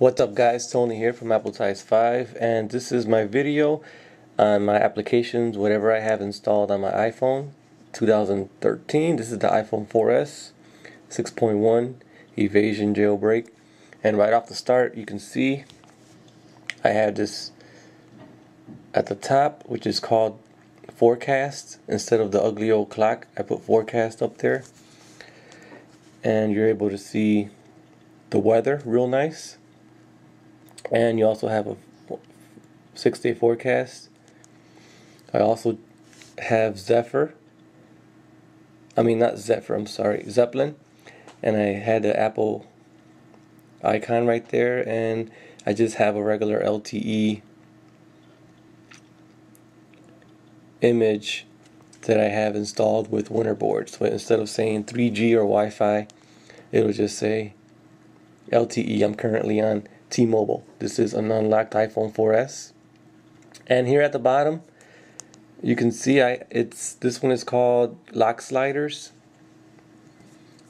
What's up guys, Tony here from AppleTies 5, and this is my video on my applications, whatever I have installed on my iPhone 2013. This is the iPhone 4S 6.1 Evasion jailbreak, and right off the start you can see I have this at the top, which is called Forecast. Instead of the ugly old clock, I put Forecast up there, and you're able to see the weather real nice. And you also have a 6-day forecast. I also have Zeppelin, and I had the Apple icon right there, and I just have a regular LTE image that I have installed with Winterboard. So instead of saying 3G or Wi-Fi, it'll just say LTE. I'm currently on T-Mobile. This is an unlocked iPhone 4S, and here at the bottom you can see this one is called lock sliders,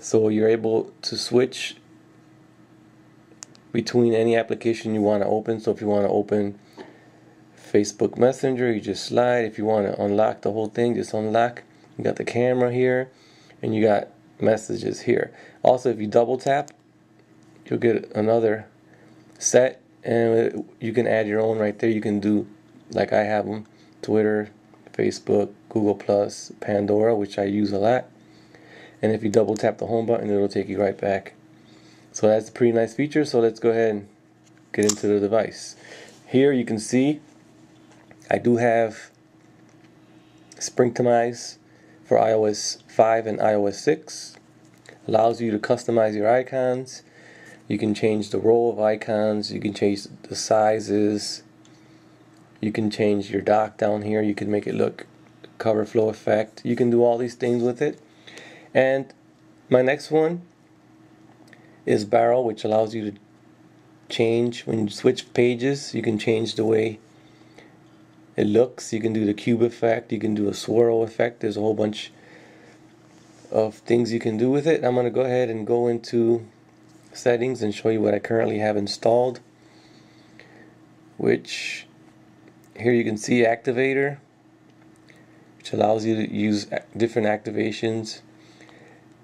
so you're able to switch between any application you want to open. So if you want to open Facebook Messenger, you just slide. If you want to unlock the whole thing, just unlock. You got the camera here, and you got messages here. Also, if you double tap, you'll get another set, and you can add your own right there. You can do, like I have them, Twitter, Facebook, Google+, Pandora, which I use a lot. And if you double tap the home button, it'll take you right back. So that's a pretty nice feature. So let's go ahead and get into the device. Here you can see I do have Springtomize for iOS 5 and iOS 6. Allows you to customize your icons. You can change the role of icons, you can change the sizes, you can change your dock down here, you can make it look cover flow effect. You can do all these things with it. And my next one is barrel, which allows you to change when you switch pages. You can change the way it looks, you can do the cube effect, you can do a swirl effect. There's a whole bunch of things you can do with it. I'm gonna go ahead and go into settings and show you what I currently have installed, which here you can see Activator, which allows you to use different activations.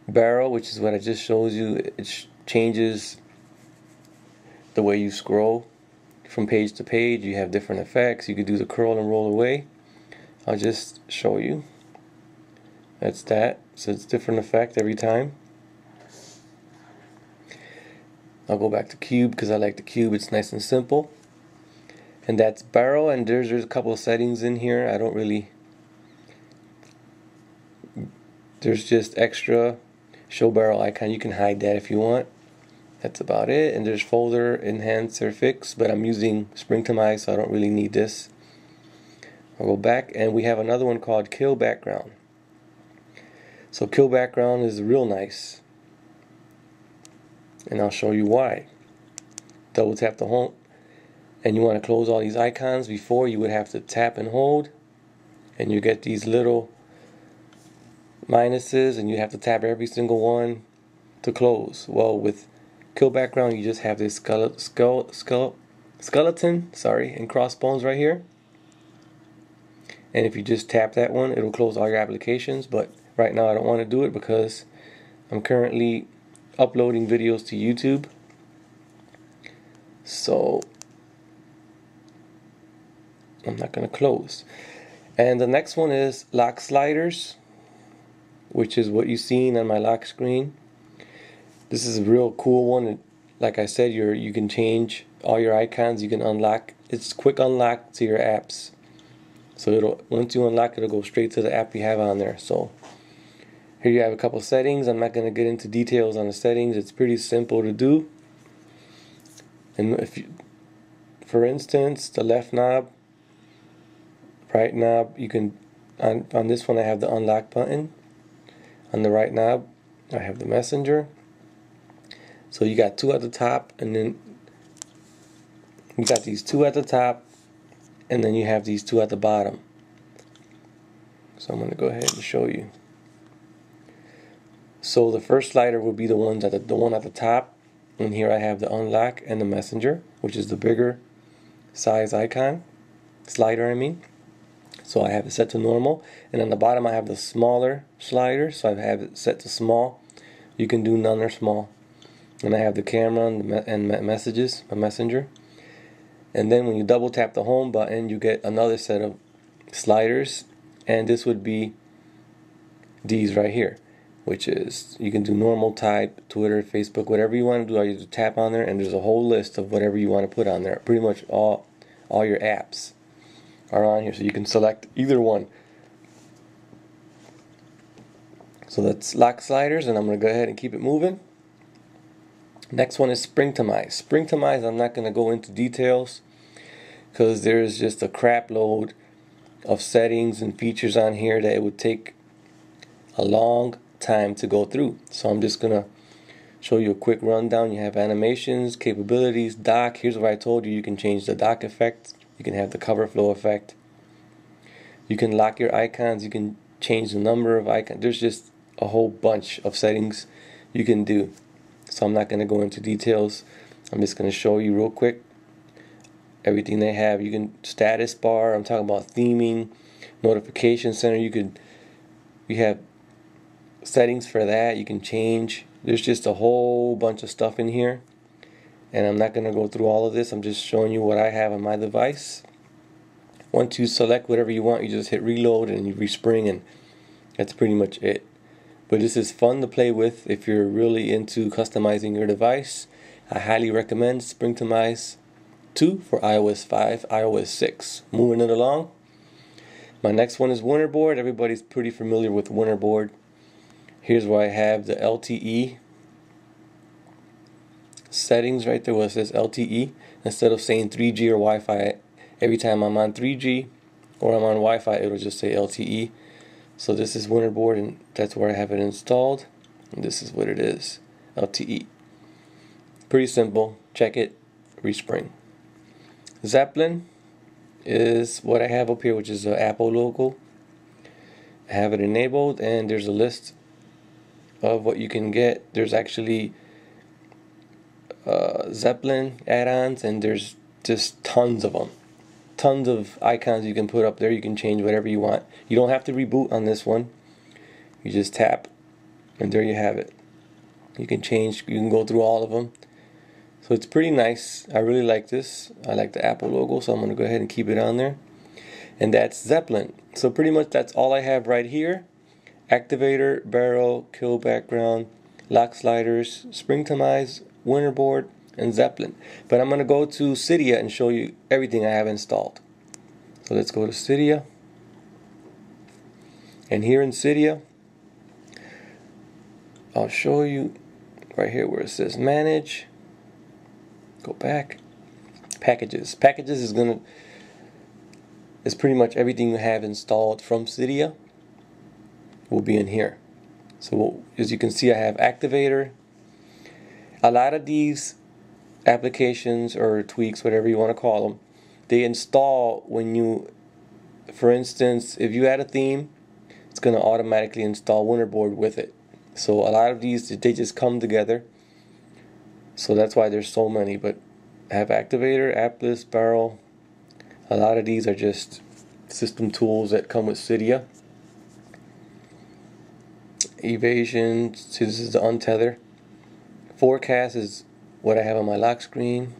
Barrel, which is what I just showed you, it changes the way you scroll from page to page. You have different effects. You could do the curl and roll away. I'll just show you. That's that. So it's different effect every time. I'll go back to cube because I like the cube. It's nice and simple. And that's barrel, and there's a couple of settings in here. There's just extra show barrel icon. You can hide that if you want. That's about it. And there's folder, enhance, or fix, but I'm using Springtomize, so I don't really need this. I'll go back, and we have another one called kill background. So kill background is real nice, and I'll show you why. Double tap the home, and you want to close all these icons. Before, you would have to tap and hold, and you get these little minuses, and you have to tap every single one to close. Well, with kill background, you just have this skeleton and crossbones right here, and if you just tap that one, it'll close all your applications. But right now I don't want to do it because I'm currently uploading videos to YouTube. So I'm not going to close. And the next one is lock sliders, which is what you've seen on my lock screen. This is a real cool one. Like I said, you can change all your icons. You can unlock. It's quick unlock to your apps. So once you unlock, it'll go straight to the app you have on there. So here you have a couple settings. I'm not going to get into details on the settings. It's pretty simple to do. And for instance, the left knob, right knob, you can on this one I have the unlock button. On the right knob, I have the messenger. So you got two at the top, and then you got these two at the top, and then you have these two at the bottom. So I'm going to go ahead and show you. So the first slider will be the one at the top, and here I have the unlock and the messenger, which is the bigger size icon slider I mean. So I have it set to normal, and on the bottom I have the smaller slider, so I have it set to small. You can do none or small. And I have the camera and messages, my messenger. And then when you double tap the home button, you get another set of sliders, and this would be these right here, which is you can do normal, type, Twitter, Facebook, whatever you want to do. I just tap on there, and there's a whole list of whatever you want to put on there. Pretty much all your apps are on here, so you can select either one. So that's lock sliders, and I'm going to go ahead and keep it moving. Next one is Springtomize. Springtomize, I'm not going to go into details because there's just a crap load of settings and features on here that it would take a long time to go through. So I'm just going to show you a quick rundown. You have animations, capabilities, dock. Here's what I told you. You can change the dock effect. You can have the cover flow effect. You can lock your icons. You can change the number of icons. There's just a whole bunch of settings you can do. So I'm not going to go into details. I'm just going to show you real quick everything they have. You can status bar. I'm talking about theming, notification center. You have settings for that. You can change. There's just a whole bunch of stuff in here, and I'm not going to go through all of this. I'm just showing you what I have on my device. Once you select whatever you want, you just hit reload and you respring, and that's pretty much it. But this is fun to play with if you're really into customizing your device. I highly recommend Springtomize 2 for iOS 5, iOS 6. Moving it along. My next one is Winterboard. Everybody's pretty familiar with Winterboard. Here's where I have the LTE settings right there where it says LTE. Instead of saying 3G or Wi-Fi, every time I'm on 3G or I'm on Wi-Fi, it'll just say LTE. So this is Winterboard, and that's where I have it installed, and this is what it is, LTE. Pretty simple. Check it, respring. Zeppelin is what I have up here, which is the Apple logo. I have it enabled, and there's a list of what you can get. There's actually Zeppelin add-ons, and there's just tons of them. Tons of icons you can put up there. You can change whatever you want. You don't have to reboot on this one. You just tap, and there you have it. You can change, you can go through all of them. So it's pretty nice. I really like this. I like the Apple logo, so I'm going to go ahead and keep it on there. And that's Zeppelin. So pretty much that's all I have right here. Activator, barrel, kill background, lock sliders, Springtomize, Winterboard, and Zeppelin. But I'm going to go to Cydia and show you everything I have installed. So let's go to Cydia. And here in Cydia, I'll show you right here where it says manage. Go back. Packages. Packages is pretty much everything you have installed from Cydia will be in here. So as you can see, I have Activator. A lot of these applications or tweaks, whatever you want to call them, they install when you, for instance, if you add a theme, it's going to automatically install Winterboard with it. So a lot of these, they just come together. So that's why there's so many. But I have Activator, Atlas, Barrel. A lot of these are just system tools that come with Cydia. Evasion, so this is the untether. Forecast is what I have on my lock screen.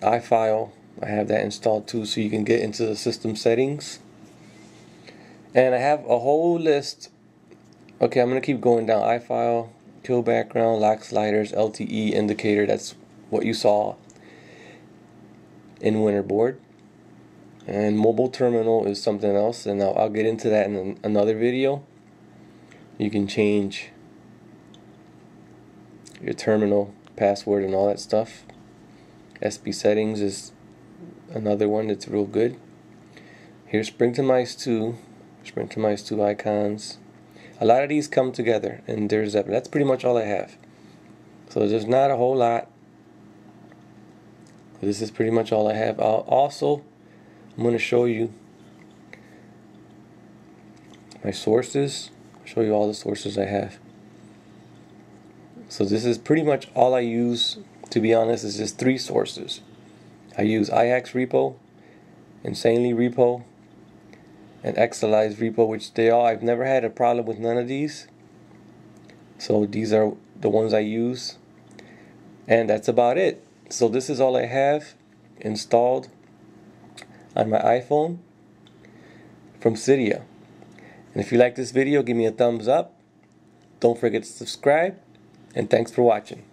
iFile, I have that installed too, so you can get into the system settings. And I have a whole list. Okay, I'm going to keep going down. iFile, kill background, lock sliders, LTE indicator. That's what you saw in Winterboard. And mobile terminal is something else, and I'll get into that in another video. You can change your terminal password and all that stuff. SB settings is another one that's real good. Here's Springtomize 2, Springtomize 2 icons. A lot of these come together, and there's that. That's pretty much all I have. So there's not a whole lot. This is pretty much all I have. I'm going to show you my sources. I'll show you all the sources I have. So this is pretty much all I use, to be honest. It's just three sources. I use IHAX repo, Insanely repo, and Exalize repo, which they all, I've never had a problem with none of these. So these are the ones I use, and that's about it. So this is all I have installed on my iPhone from Cydia. And if you like this video, give me a thumbs up. Don't forget to subscribe, and thanks for watching.